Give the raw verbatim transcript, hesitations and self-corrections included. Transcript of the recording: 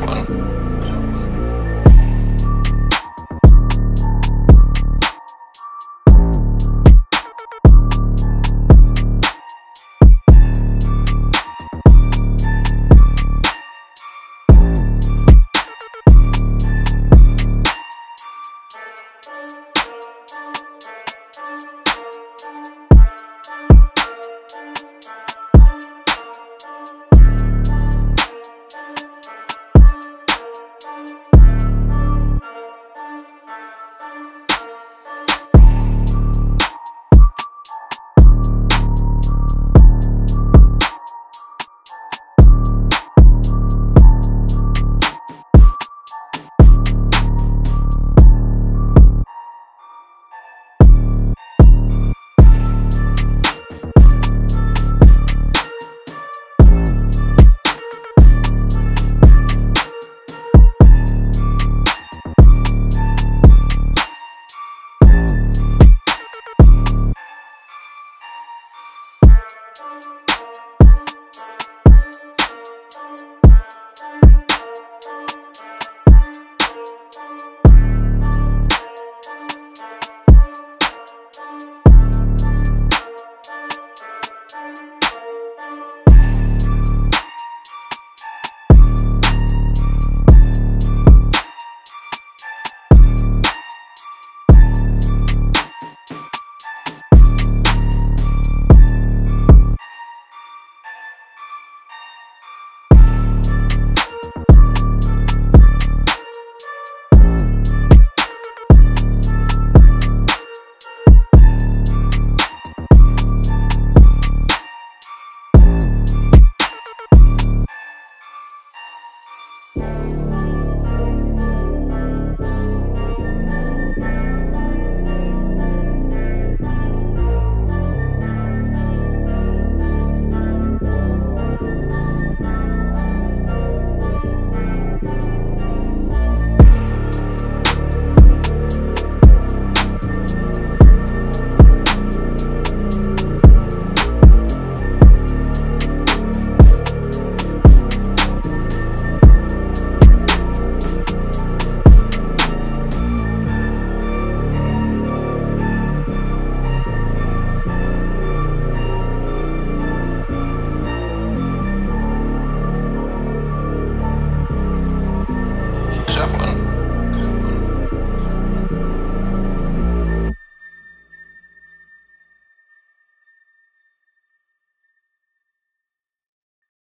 that one.